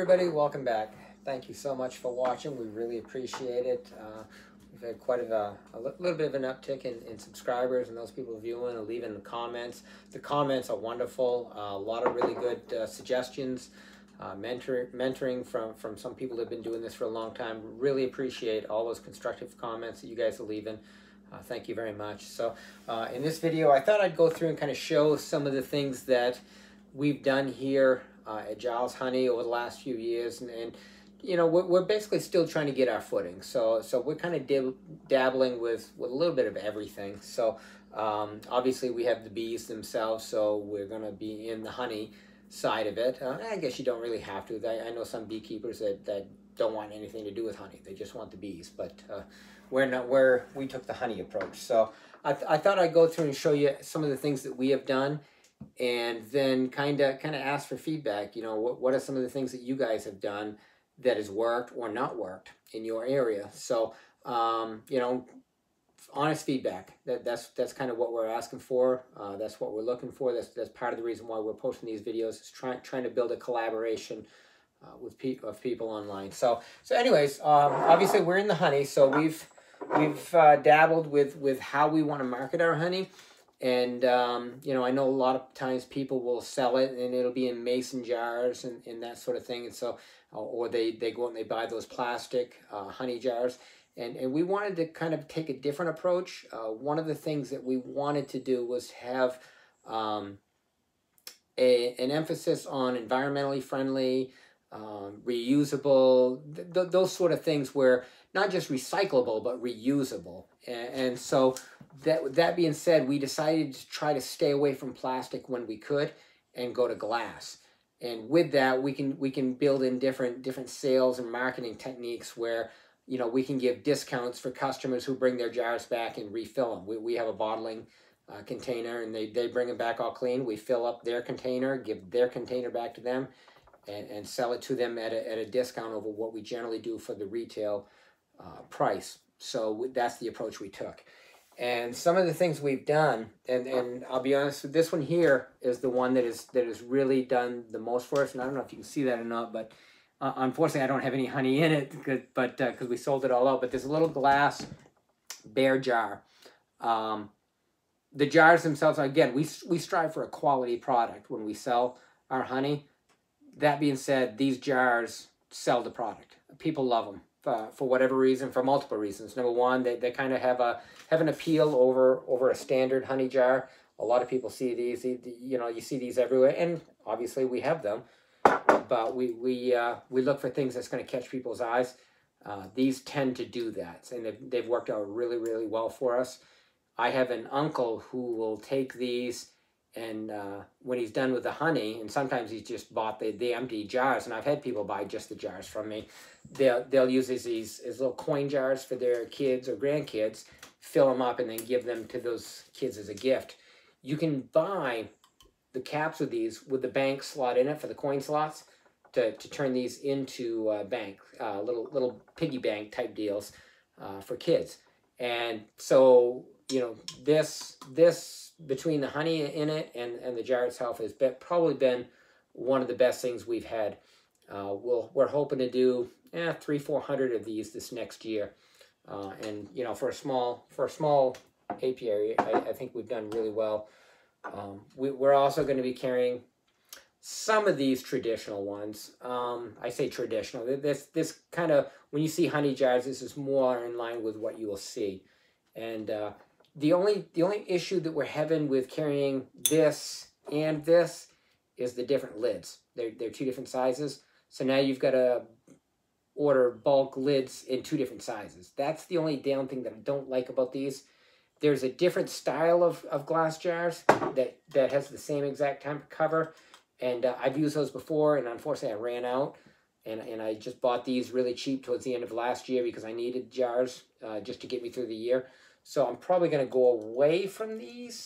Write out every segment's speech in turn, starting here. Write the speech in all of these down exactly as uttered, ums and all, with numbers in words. everybody, welcome back. Thank you so much for watching. We really appreciate it. Uh, we've had quite a, a little bit of an uptick in, in subscribers and those people viewing and leaving the comments. The comments are wonderful. Uh, a lot of really good uh, suggestions, uh, mentor, mentoring from, from some people that have been doing this for a long time. Really appreciate all those constructive comments that you guys are leaving. Uh, thank you very much. So uh, in this video, I thought I'd go through and kind of show some of the things that we've done here uh, at Giles Honey over the last few years. And, and you know, we're, we're basically still trying to get our footing. So so we're kind of dab dabbling with, with a little bit of everything. So um, obviously we have the bees themselves, so we're going to be in the honey side of it. Uh, I guess you don't really have to. I, I know some beekeepers that, that don't want anything to do with honey. They just want the bees. But uh, we're not where we took the honey approach. So I, th I thought I'd go through and show you some of the things that we have done, and then kind of kind of ask for feedback. You know, what, what are some of the things that you guys have done that has worked or not worked in your area? So, um, you know, honest feedback. That, that's that's kind of what we're asking for. Uh, that's what we're looking for. That's, that's part of the reason why we're posting these videos, is trying trying to build a collaboration uh, with pe of people online. So, so anyways, um, obviously we're in the honey, so we've we've uh, dabbled with, with how we want to market our honey. And, um, you know, I know a lot of times people will sell it and it'll be in mason jars and, and that sort of thing. And so, or they, they go out and they buy those plastic uh, honey jars. And, and we wanted to kind of take a different approach. Uh, one of the things that we wanted to do was have um, a, an emphasis on environmentally friendly, um, reusable, th th those sort of things, where not just recyclable, but reusable. And, and so that, that being said, we decided to try to stay away from plastic when we could and go to glass. And with that, we can, we can build in different, different sales and marketing techniques where, you know, we can give discounts for customers who bring their jars back and refill them. We, we have a bottling uh, container, and they, they bring them back all clean. We fill up their container, give their container back to them, and, and sell it to them at a, at a discount over what we generally do for the retail Uh, price. So that's the approach we took. And some of the things we've done, and, and I'll be honest, this one here is the one that is that has really done the most for us. And I don't know if you can see that or not, but uh, unfortunately I don't have any honey in it, but because uh, we sold it all out. But there's a little glass bear jar. Um, the jars themselves, again, we, we strive for a quality product when we sell our honey. That being said, these jars sell the product. People love them. Uh, for whatever reason, for multiple reasons. Number one, they, they kind of have a have an appeal over over a standard honey jar. A lot of people see these, you know, you see these everywhere, and obviously we have them, but we we uh, we look for things that's going to catch people's eyes. Uh, these tend to do that, and they've, they've worked out really really well for us. I have an uncle who will take these, and uh, when he's done with the honey, and sometimes he's just bought the, the empty jars, and I've had people buy just the jars from me. They'll, they'll use these, these little coin jars for their kids or grandkids, fill them up, and then give them to those kids as a gift. You can buy the caps of these with the bank slot in it for the coin slots to, to turn these into uh, bank, uh, little, little piggy bank type deals uh, for kids. And so, you know, this, this, between the honey in it and, and the jar itself has been, probably been one of the best things we've had. Uh, we'll, we're hoping to do eh, three, four hundred of these this next year. Uh, and, you know, for a small for a small apiary, I, I think we've done really well. Um, we, we're also going to be carrying some of these traditional ones. Um, I say traditional. This, this kind of, when you see honey jars, this is more in line with what you will see. And, uh, The only, the only issue that we're having with carrying this and this is the different lids. They're, they're two different sizes. So now you've got to order bulk lids in two different sizes. That's the only down thing that I don't like about these. There's a different style of, of glass jars that, that has the same exact temp cover. And uh, I've used those before, and unfortunately I ran out. And, and I just bought these really cheap towards the end of last year because I needed jars uh, just to get me through the year. So I'm probably going to go away from these,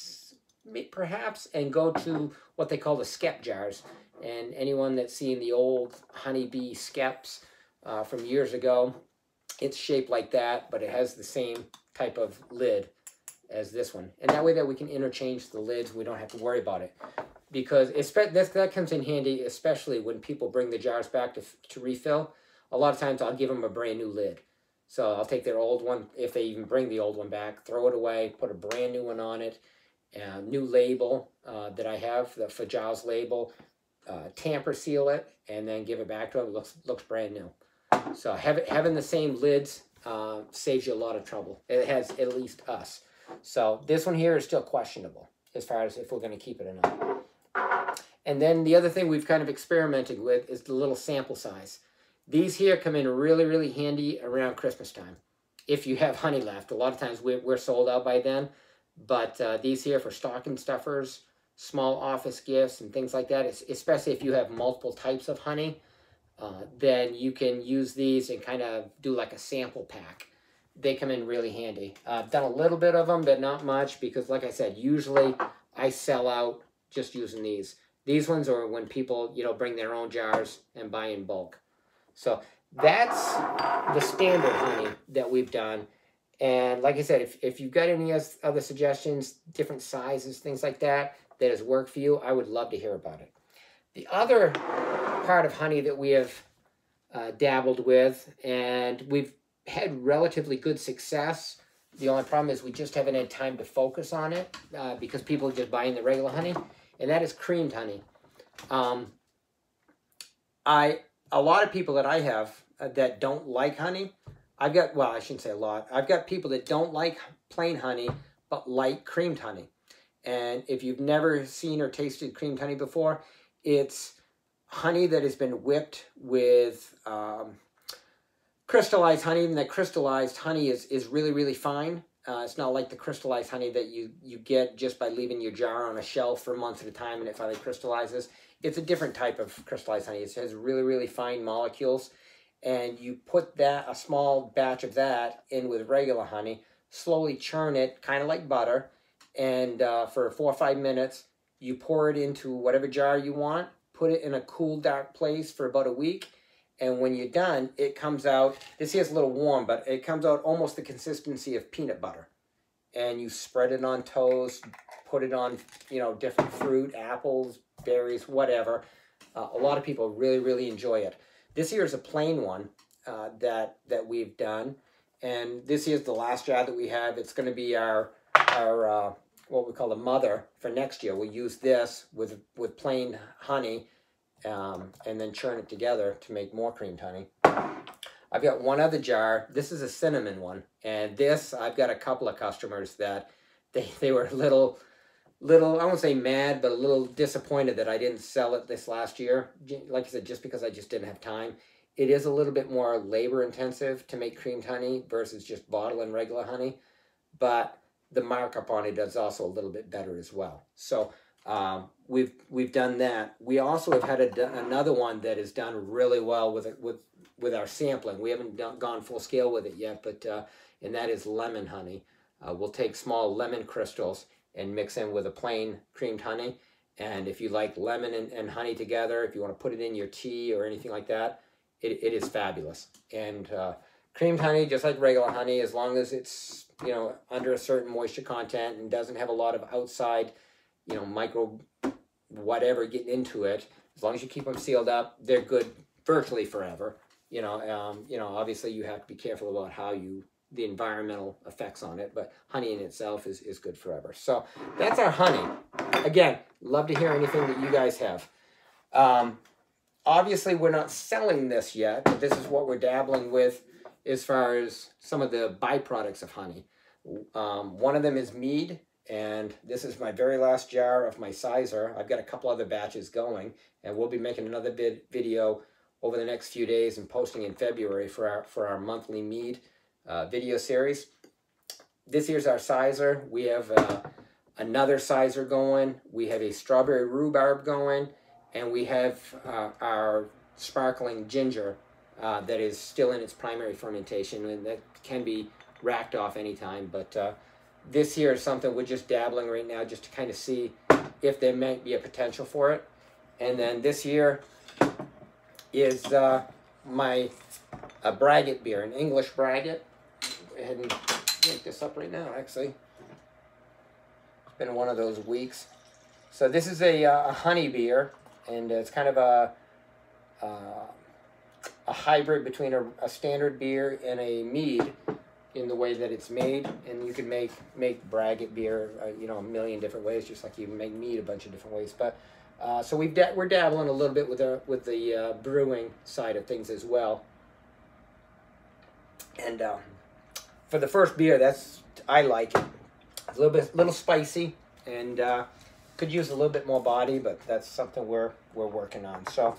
perhaps, and go to what they call the skep jars. And anyone that's seen the old honeybee skeps uh, from years ago, it's shaped like that, but it has the same type of lid as this one. And that way that we can interchange the lids, we don't have to worry about it. because this, that comes in handy, especially when people bring the jars back to, to refill. A lot of times I'll give them a brand new lid. So I'll take their old one, if they even bring the old one back, throw it away, put a brand new one on it, a new label uh, that I have, the for Giles label, uh, tamper seal it, and then give it back to them. It looks, looks brand new. So have, having the same lids uh, saves you a lot of trouble. It has at least us. So this one here is still questionable as far as if we're going to keep it or not. And then the other thing we've kind of experimented with is the little sample size. These here come in really, really handy around Christmas time, if you have honey left. A lot of times we're, we're sold out by then, but uh, these here for stocking stuffers, small office gifts, and things like that, it's, especially if you have multiple types of honey, uh, then you can use these and kind of do like a sample pack. They come in really handy. Uh, I've done a little bit of them, but not much, because like I said, usually I sell out just using these. These ones are when people, you know, bring their own jars and buy in bulk. So that's the standard honey that we've done. And like I said, if, if you've got any other suggestions, different sizes, things like that, that has worked for you, I would love to hear about it. The other part of honey that we have uh, dabbled with, and we've had relatively good success. The only problem is we just haven't had time to focus on it uh, because people are just buying the regular honey, and that is creamed honey. Um, I, a lot of people that I have uh, that don't like honey, I've got, well, I shouldn't say a lot. I've got people that don't like plain honey, but like creamed honey. And if you've never seen or tasted creamed honey before, it's honey that has been whipped with um, crystallized honey, and that crystallized honey is, is really, really fine. Uh, it's not like the crystallized honey that you, you get just by leaving your jar on a shelf for months at a time and it finally crystallizes. It's a different type of crystallized honey. It has really, really fine molecules. And you put that, a small batch of that in with regular honey, slowly churn it, kind of like butter, and uh, for four or five minutes, you pour it into whatever jar you want, put it in a cool, dark place for about a week, and when you're done, it comes out, this here's a little warm, but it comes out almost the consistency of peanut butter. And you spread it on toast, put it on, you know, different fruit, apples, berries, whatever. Uh, a lot of people really, really enjoy it. This here is a plain one uh, that, that we've done. And this here's the last jar that we have. It's going to be our, our uh, what we call the mother for next year. We'll use this with, with plain honey um, and then churn it together to make more creamed honey. I've got one other jar. This is a cinnamon one. And this, I've got a couple of customers that they, they were a little... little, I won't say mad, but a little disappointed that I didn't sell it this last year. Like I said, just because I just didn't have time. It is a little bit more labor intensive to make creamed honey versus just bottling regular honey, but the markup on it is also a little bit better as well. So um, we've we've done that. We also have had a, another one that is done really well with with with our sampling. We haven't done, gone full scale with it yet, but uh, and that is lemon honey. Uh, we'll take small lemon crystals and mix in with a plain creamed honey. And if you like lemon and, and honey together, if you want to put it in your tea or anything like that, it, it is fabulous. And uh, creamed honey, just like regular honey, as long as it's, you know, under a certain moisture content and doesn't have a lot of outside, you know, micro whatever getting into it, as long as you keep them sealed up, they're good virtually forever. You know, um, you know, obviously you have to be careful about how you the environmental effects on it, but honey in itself is, is good forever. So that's our honey. Again, love to hear anything that you guys have. Um, obviously, we're not selling this yet, but this is what we're dabbling with as far as some of the byproducts of honey. Um, one of them is mead, and this is my very last jar of my cyser. I've got a couple other batches going, and we'll be making another bit video over the next few days and posting in February for our, for our monthly mead Uh, video series. This here's our cyser. We have uh, another cyser going. We have a strawberry rhubarb going, and we have uh, our sparkling ginger uh, that is still in its primary fermentation, and that can be racked off anytime. But uh, this here is something we're just dabbling right now, just to kind of see if there might be a potential for it. And then this here is uh, my a Braggot beer, an English Braggot. Go ahead and make this up right now, actually. It's been one of those weeks. So this is a, a honey beer, and it's kind of a uh, a hybrid between a, a standard beer and a mead in the way that it's made. And you can make make Braggot beer, uh, you know, a million different ways, just like you can make mead a bunch of different ways. But uh, so we've da we're dabbling a little bit with the with the uh, brewing side of things as well. And uh, for the first beer, that's I like it. It's a little bit little spicy, and uh, could use a little bit more body, but that's something we're we're working on. So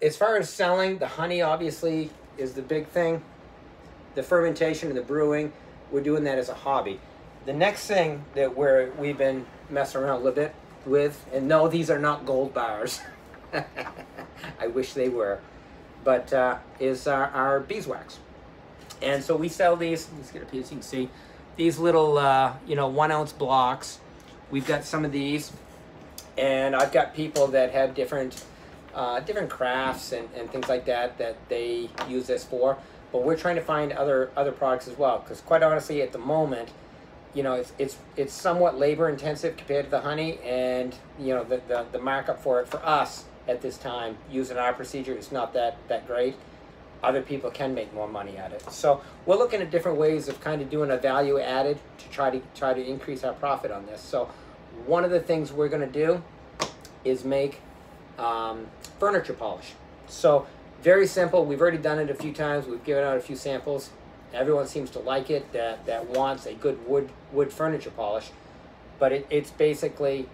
as far as selling, the honey obviously is the big thing. The fermentation and the brewing, we're doing that as a hobby. The next thing that we're, we've been messing around a little bit with, and no, these are not gold bars. I wish they were. But uh, is our, our beeswax. And so we sell these, let's get a piece you can see, these little, uh, you know, one ounce blocks. We've got some of these, and I've got people that have different, uh, different crafts and, and things like that that they use this for. But we're trying to find other other products as well, because quite honestly, at the moment, you know, it's it's it's somewhat labor intensive compared to the honey, and you know, the the, the markup for it for us at this time using our procedure is not that that great. Other people can make more money at it, so we're looking at different ways of kind of doing a value added to try to try to increase our profit on this. So one of the things we're going to do is make um, furniture polish. So. Very simple. We've already done it a few times. We've given out a few samples. Everyone seems to like it that, that wants a good wood wood furniture polish. But it, it's basically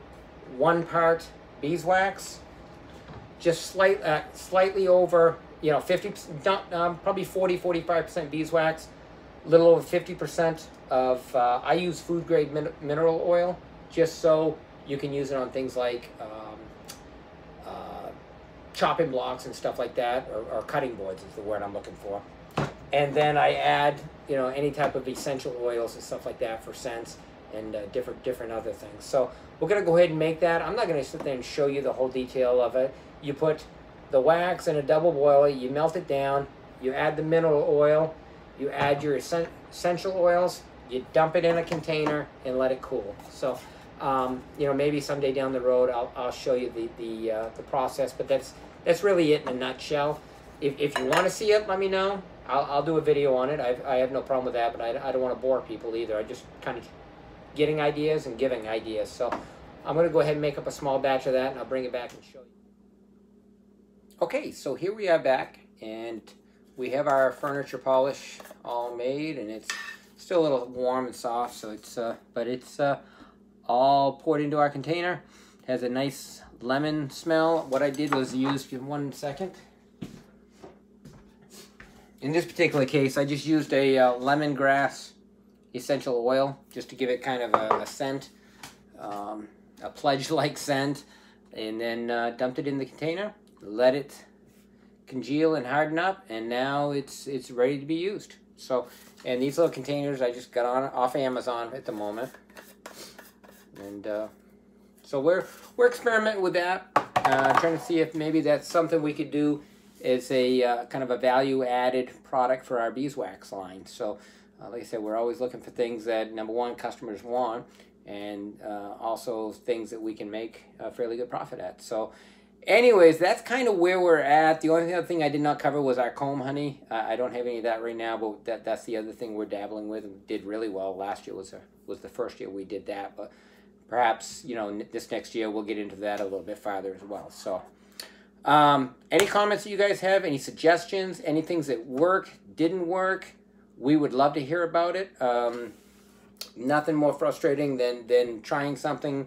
one part beeswax, just slight, uh, slightly over, you know, fifty percent, um, probably forty, forty-five percent beeswax, a little over fifty percent of, uh, I use food grade min mineral oil, just so you can use it on things like, um, chopping blocks and stuff like that, or, or cutting boards is the word I'm looking for. And then I add, you know, any type of essential oils and stuff like that for scents and uh, different different other things. So we're going to go ahead and make that. I'm not going to sit there and show you the whole detail of it. You put the wax in a double boiler, you melt it down, you add the mineral oil, you add your essential oils, you dump it in a container and let it cool. So um, you know, maybe someday down the road I'll, I'll show you the the, uh, the process, but that's That's really it in a nutshell. If, if you want to see it, let me know. I'll, I'll do a video on it. I've, I have no problem with that, but I, I don't want to bore people either. I just kind of getting ideas and giving ideas. So I'm going to go ahead and make up a small batch of that, and I'll bring it back and show you. Okay, so here we are back, and we have our furniture polish all made, and it's still a little warm and soft, so it's uh, but it's uh, all poured into our container. It has a nice lemon smell. What I did was use, give one second. In this particular case, I just used a uh, lemongrass essential oil just to give it kind of a, a scent, um, a pledge-like scent, and then uh, dumped it in the container, let it congeal and harden up, and now it's it's ready to be used. So, and these little containers I just got on off Amazon at the moment, and. Uh, So we're we're experimenting with that, uh, trying to see if maybe that's something we could do as a uh, kind of a value-added product for our beeswax line. So, uh, like I said, we're always looking for things that, number one, customers want, and uh, also things that we can make a fairly good profit at. So, anyways, that's kind of where we're at. The only other thing I did not cover was our comb honey. Uh, I don't have any of that right now, but that that's the other thing we're dabbling with and did really well. Last year was a, was the first year we did that, but. Perhaps, you know, this next year we'll get into that a little bit farther as well. So, um, any comments that you guys have, any suggestions, any things that work, didn't work, we would love to hear about it. Um, nothing more frustrating than, than trying something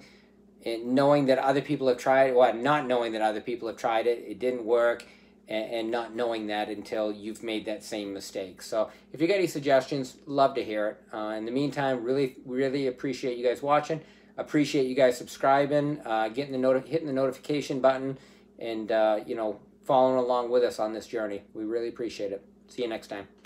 and knowing that other people have tried it, well, not knowing that other people have tried it, it didn't work, and, and not knowing that until you've made that same mistake. So, if you got any suggestions, love to hear it. Uh, in the meantime, really, really appreciate you guys watching. Appreciate you guys subscribing, uh, getting the noti hitting the notification button, and uh, you know, following along with us on this journey. We really appreciate it. See you next time.